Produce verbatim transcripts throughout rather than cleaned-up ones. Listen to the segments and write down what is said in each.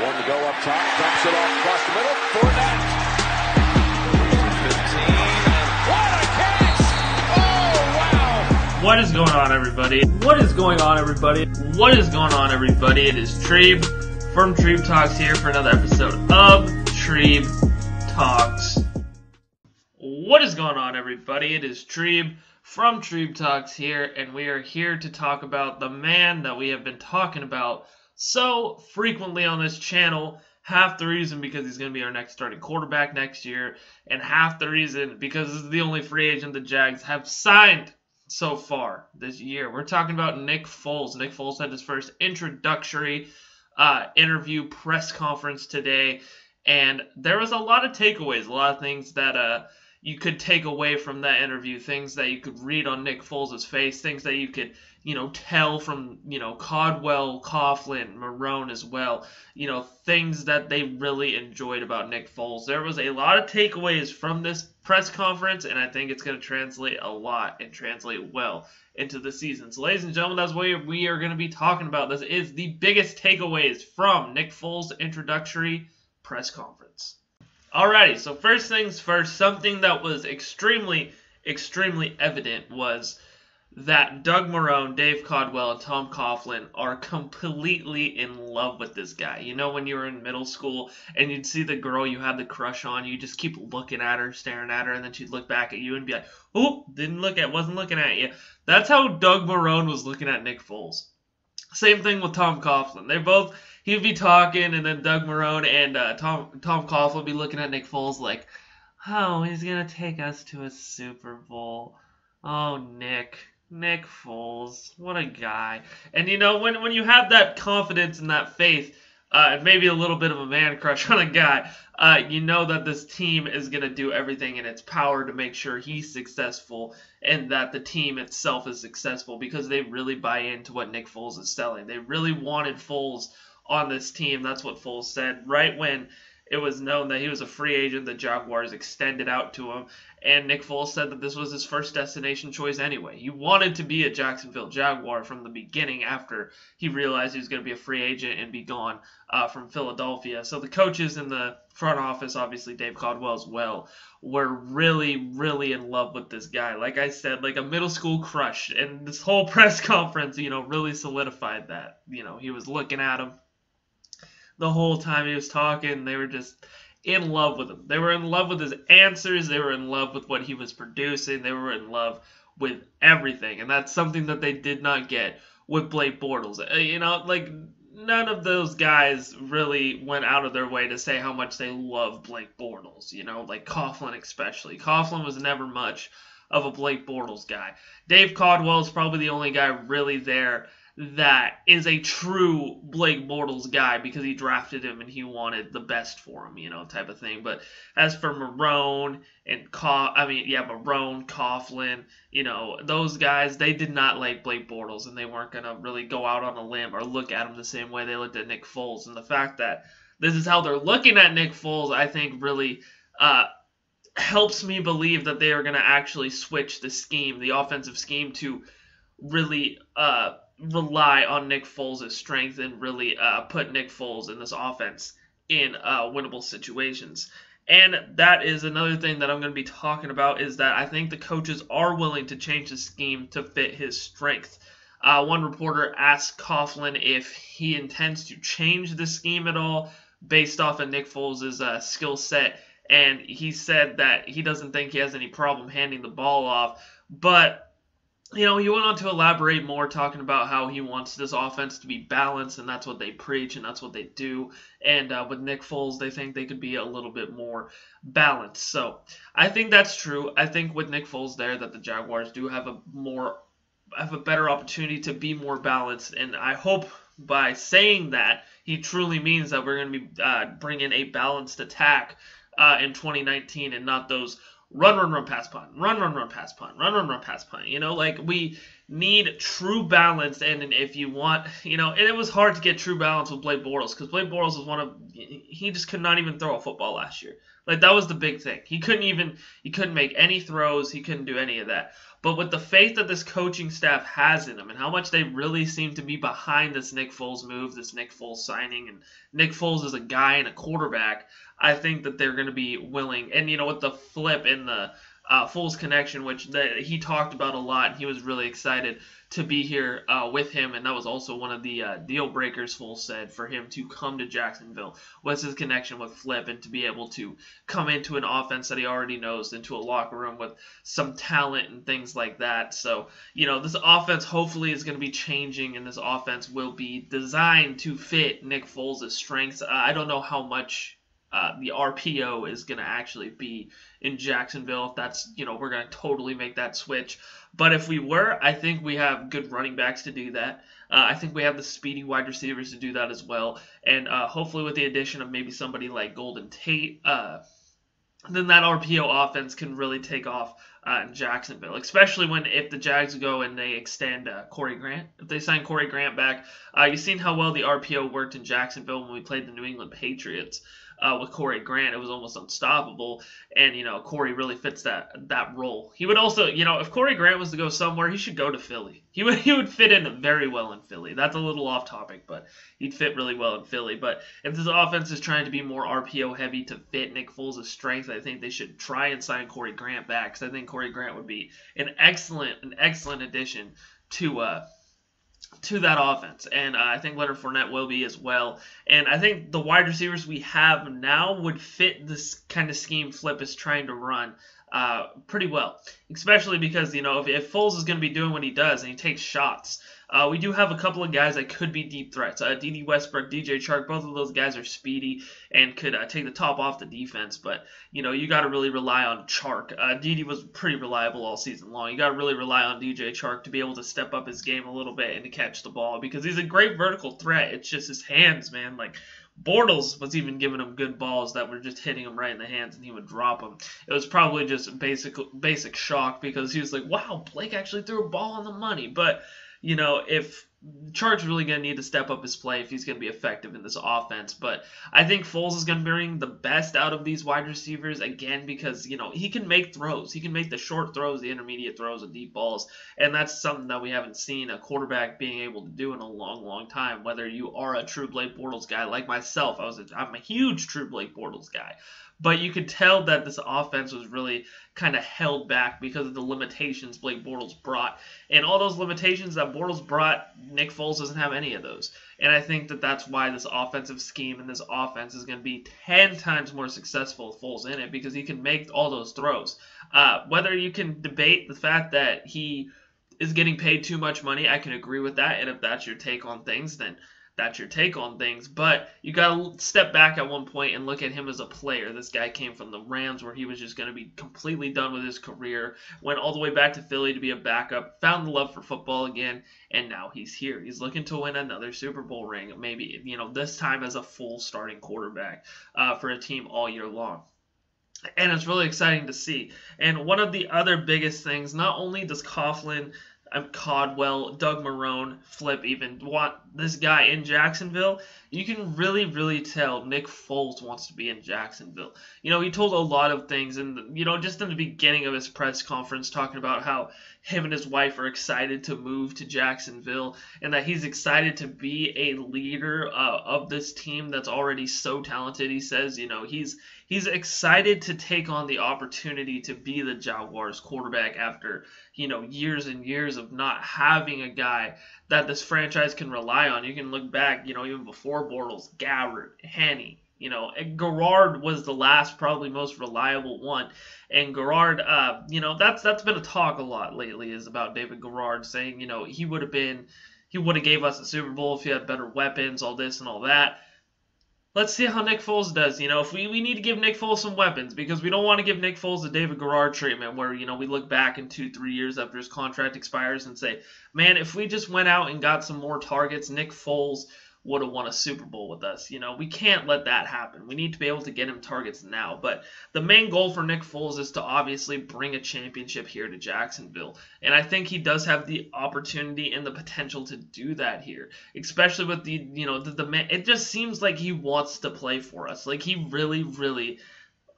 One to go up top, dumps it off across the middle, Fournette. What a catch! Oh, wow! What is going on, everybody? What is going on, everybody? What is going on, everybody? It is Trebe from Trebe Talks here for another episode of Trebe Talks. What is going on, everybody? It is Trebe from Trebe Talks here, and we are here to talk about the man that we have been talking about so frequently on this channel. Half the reason because he's going to be our next starting quarterback next year, and half the reason because this is the only free agent the Jags have signed so far this year. We're talking about Nick Foles. Nick Foles had his first introductory uh, interview press conference today, and there was a lot of takeaways, a lot of things that uh, you could take away from that interview, things that you could read on Nick Foles' face, things that you could you know, tell from, you know, Caldwell, Coughlin, Marone as well, you know, things that they really enjoyed about Nick Foles. There was a lot of takeaways from this press conference, and I think it's going to translate a lot and translate well into the season. So, ladies and gentlemen, that's what we are going to be talking about. This is the biggest takeaways from Nick Foles' introductory press conference. Alrighty, so first things first, something that was extremely, extremely evident was that Doug Marone, Dave Caldwell, and Tom Coughlin are completely in love with this guy. You know, when you were in middle school and you'd see the girl you had the crush on, you just keep looking at her, staring at her, and then she'd look back at you and be like, "Oh, didn't look at, wasn't looking at you." That's how Doug Marone was looking at Nick Foles. Same thing with Tom Coughlin. They both, he'd be talking, and then Doug Marone and uh, Tom Tom Coughlin would be looking at Nick Foles like, "Oh, he's gonna take us to a Super Bowl. Oh, Nick." Nick Foles, what a guy. And you know, when, when you have that confidence and that faith, uh, and maybe a little bit of a man crush on a guy, uh, you know that this team is going to do everything in its power to make sure he's successful and that the team itself is successful because they really buy into what Nick Foles is selling. They really wanted Foles on this team. That's what Foles said right when it was known that he was a free agent. The Jaguars extended out to him, and Nick Foles said that this was his first destination choice anyway. He wanted to be a Jacksonville Jaguar from the beginning after he realized he was going to be a free agent and be gone uh, from Philadelphia. So the coaches in the front office, obviously Dave Caldwell as well, were really, really in love with this guy. Like I said, like a middle school crush, and this whole press conference, you know, really solidified that. You know, he was looking at him the whole time he was talking. They were just in love with him. They were in love with his answers. They were in love with what he was producing. They were in love with everything. And that's something that they did not get with Blake Bortles. You know, like, none of those guys really went out of their way to say how much they love Blake Bortles. You know, like Coughlin especially. Coughlin was never much of a Blake Bortles guy. Dave Caldwell is probably the only guy really there that is a true Blake Bortles guy because he drafted him and he wanted the best for him, you know, type of thing. But as for Marone and Cough, I mean, yeah, Marone, Coughlin, you know, those guys, they did not like Blake Bortles, and they weren't going to really go out on a limb or look at him the same way they looked at Nick Foles. And the fact that this is how they're looking at Nick Foles, I think really uh, helps me believe that they are going to actually switch the scheme, the offensive scheme, to really uh, – rely on Nick Foles' strength and really uh, put Nick Foles in this offense in uh, winnable situations. And that is another thing that I'm going to be talking about, is that I think the coaches are willing to change the scheme to fit his strength. Uh, one reporter asked Coughlin if he intends to change the scheme at all based off of Nick Foles' uh, skill set, and he said that he doesn't think he has any problem handing the ball off, but you know, he went on to elaborate more, talking about how he wants this offense to be balanced, and that's what they preach, and that's what they do. And uh, with Nick Foles, they think they could be a little bit more balanced. So I think that's true. I think with Nick Foles there, that the Jaguars do have a more, have a better opportunity to be more balanced. And I hope by saying that, he truly means that we're going to be uh, bringing a balanced attack uh, in twenty nineteen, and not those Run, run, run, pass, punt. Run, run, run, pass, punt. Run, run, run, pass, punt. You know, like, we need true balance, and, and if you want, you know, and it was hard to get true balance with Blake Bortles, because Blake Bortles was one of, he just could not even throw a football last year. Like, that was the big thing. He couldn't even, he couldn't make any throws. He couldn't do any of that. But with the faith that this coaching staff has in them and how much they really seem to be behind this Nick Foles move, this Nick Foles signing, and Nick Foles is a guy and a quarterback, I think that they're going to be willing. And, you know, with the flip in the uh, Foles connection, which they, he talked about a lot, and he was really excited to be here uh, with him, and that was also one of the uh, deal breakers, Foles said, for him to come to Jacksonville was his connection with Flip and to be able to come into an offense that he already knows, into a locker room with some talent and things like that. So, you know, this offense hopefully is going to be changing, and this offense will be designed to fit Nick Foles' strengths. Uh, I don't know how much Uh, the R P O is going to actually be in Jacksonville. If that's, you know, we're going to totally make that switch. But if we were, I think we have good running backs to do that. Uh, I think we have the speedy wide receivers to do that as well. And uh, hopefully with the addition of maybe somebody like Golden Tate, uh, then that R P O offense can really take off uh, in Jacksonville, especially when if the Jags go and they extend uh, Corey Grant. If they sign Corey Grant back, uh, you've seen how well the R P O worked in Jacksonville when we played the New England Patriots. Uh, with Corey Grant, it was almost unstoppable, and, you know, Corey really fits that that role. He would also, you know, if Corey Grant was to go somewhere, he should go to Philly. He would he would fit in very well in Philly. That's a little off topic, but he'd fit really well in Philly. But if this offense is trying to be more R P O heavy to fit Nick Foles' strength, I think they should try and sign Corey Grant back, because I think Corey Grant would be an excellent an excellent addition to uh. to that offense, and uh, I think Leonard Fournette will be as well, and I think the wide receivers we have now would fit this kind of scheme Flip is trying to run uh, pretty well, especially because, you know, if, if Foles is going to be doing what he does and he takes shots, uh, we do have a couple of guys that could be deep threats. Uh, D D Westbrook, D J Chark, both of those guys are speedy and could uh, take the top off the defense, but, you know, you got to really rely on Chark. Uh, D D was pretty reliable all season long. You got to really rely on D J Chark to be able to step up his game a little bit and to catch the ball, because he's a great vertical threat. It's just his hands, man. Like, Bortles was even giving him good balls that were just hitting him right in the hands, and he would drop them. It was probably just basic basic shock, because he was like, wow, Blake actually threw a ball on the money. But, you know, if Chark's really going to need to step up his play if he's going to be effective in this offense. But I think Foles is going to bring the best out of these wide receivers, again, because, you know, he can make throws. He can make the short throws, the intermediate throws, and deep balls, and that's something that we haven't seen a quarterback being able to do in a long, long time, whether you are a true Blake Bortles guy like myself. I was a, I'm a huge true Blake Bortles guy. But you could tell that this offense was really kind of held back because of the limitations Blake Bortles brought. And all those limitations that Bortles brought, Nick Foles doesn't have any of those. And I think that that's why this offensive scheme and this offense is going to be ten times more successful with Foles in it, because he can make all those throws. Uh, whether you can debate the fact that he is getting paid too much money, I can agree with that. And if that's your take on things, then that's your take on things, but you got to step back at one point and look at him as a player. This guy came from the Rams, where he was just going to be completely done with his career, went all the way back to Philly to be a backup, found the love for football again, and now he's here. He's looking to win another Super Bowl ring, maybe, you know, this time as a full starting quarterback uh, for a team all year long. And it's really exciting to see. And one of the other biggest things, not only does Coughlin – I'm Caldwell, Doug Marrone, Flip even want this guy in Jacksonville, you can really, really tell Nick Foles wants to be in Jacksonville. You know, he told a lot of things, and, you know, just in the beginning of his press conference, talking about how him and his wife are excited to move to Jacksonville, and that he's excited to be a leader uh, of this team that's already so talented. He says, you know, he's he's excited to take on the opportunity to be the Jaguars quarterback after, you know, years and years of not having a guy that this franchise can rely on. You can look back, you know, even before Bortles, Gabbard, Haney, you know, and Garrard was the last, probably most reliable one. And Garrard, uh, you know, that's that's been a talk a lot lately, is about David Garrard, saying, you know, he would have been, he would have gave us a Super Bowl if he had better weapons, all this and all that. Let's see how Nick Foles does. You know, if we, we need to give Nick Foles some weapons, because we don't want to give Nick Foles the David Garrard treatment where, you know, we look back in two, three years after his contract expires and say, man, if we just went out and got some more targets, Nick Foles would have won a Super Bowl with us. You know, we can't let that happen. We need to be able to get him targets now. But the main goal for Nick Foles is to obviously bring a championship here to Jacksonville. And I think he does have the opportunity and the potential to do that here, especially with the, you know, the, the man. It just seems like he wants to play for us. Like, he really, really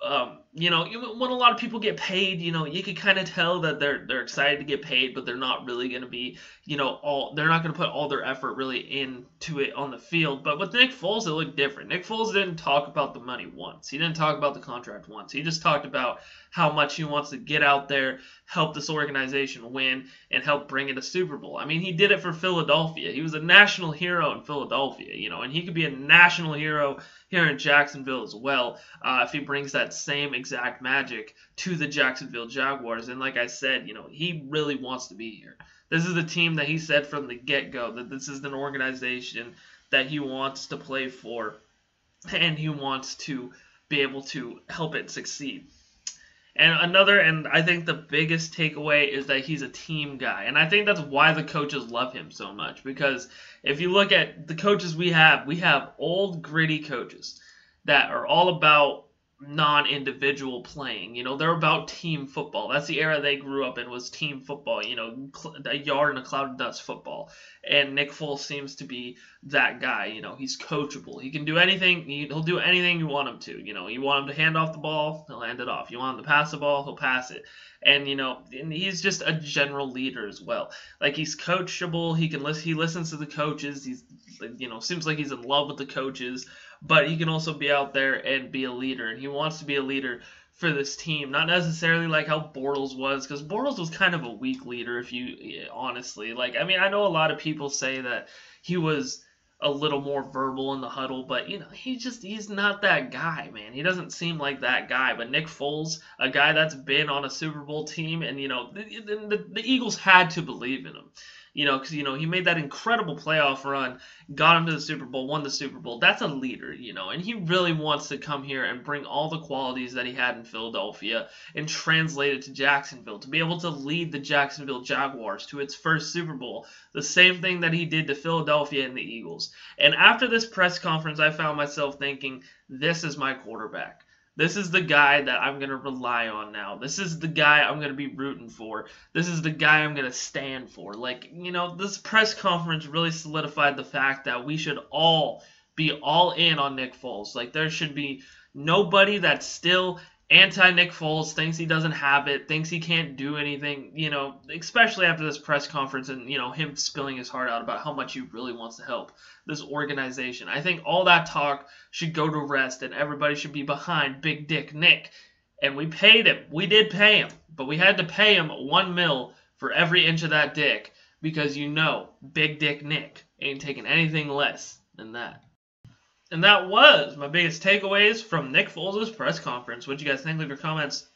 um, you know, when a lot of people get paid, you know, you can kind of tell that they're they're excited to get paid, but they're not really going to be, you know, all they're not going to put all their effort really into it on the field. But with Nick Foles, it looked different. Nick Foles didn't talk about the money once. He didn't talk about the contract once. He just talked about how much he wants to get out there, help this organization win, and help bring it a Super Bowl. I mean, he did it for Philadelphia. He was a national hero in Philadelphia, you know, and he could be a national hero here in Jacksonville as well, uh, if he brings that same exact magic to the Jacksonville Jaguars. And like I said, you know, he really wants to be here. This is a team that he said from the get-go that this is an organization that he wants to play for, and he wants to be able to help it succeed. And another, and I think the biggest takeaway is that he's a team guy. And I think that's why the coaches love him so much. Because if you look at the coaches we have, we have old, gritty coaches that are all about non-individual playing. You know, they're about team football. That's the era they grew up in, was team football, you know, a yard in a cloud of dust football. And Nick Foles seems to be that guy. You know, he's coachable. He can do anything. He'll do anything you want him to. You know, you want him to hand off the ball, he'll hand it off. You want him to pass the ball, he'll pass it. And, you know, and he's just a general leader as well. Like, he's coachable. He can listen. He listens to the coaches. He's, you know, seems like he's in love with the coaches. But he can also be out there and be a leader, and he wants to be a leader for this team. Not necessarily like how Bortles was, because Bortles was kind of a weak leader, if you honestly. Like, I mean, I know a lot of people say that he was a little more verbal in the huddle, but, you know, he just, he's not that guy, man. He doesn't seem like that guy. But Nick Foles, a guy that's been on a Super Bowl team, and, you know, the, the, the Eagles had to believe in him. You know, because, you know, he made that incredible playoff run, got him to the Super Bowl, won the Super Bowl. That's a leader, you know, and he really wants to come here and bring all the qualities that he had in Philadelphia and translate it to Jacksonville, to be able to lead the Jacksonville Jaguars to its first Super Bowl, the same thing that he did to Philadelphia and the Eagles. And after this press conference, I found myself thinking, this is my quarterback. This is the guy that I'm going to rely on now. This is the guy I'm going to be rooting for. This is the guy I'm going to stand for. Like, you know, this press conference really solidified the fact that we should all be all in on Nick Foles. Like, there should be nobody that's still anti-Nick Foles, thinks he doesn't have it, thinks he can't do anything, you know, especially after this press conference and, you know, him spilling his heart out about how much he really wants to help this organization. I think all that talk should go to rest, and everybody should be behind Big Dick Nick. And we paid him. We did pay him, but we had to pay him one mil for every inch of that dick, because, you know, Big Dick Nick ain't taking anything less than that. And that was my biggest takeaways from Nick Foles' press conference. What do you guys think? Leave your comments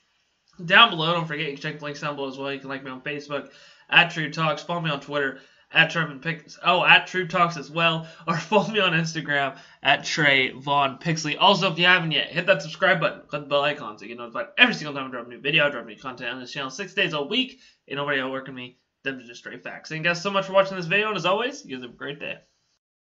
down below. Don't forget, you can check the links down below as well. You can like me on Facebook, at True Talks. Follow me on Twitter, at Trevin Pix. Oh, at True Talks as well. Or follow me on Instagram, at Trey Vaughn Pixley. Also, if you haven't yet, hit that subscribe button. Click the bell icon so you get notified every single time I drop a new video. I drop new content on this channel six days a week. Ain't nobody outworking me. Them are just straight facts. Thank you guys so much for watching this video. And as always, you guys have a great day.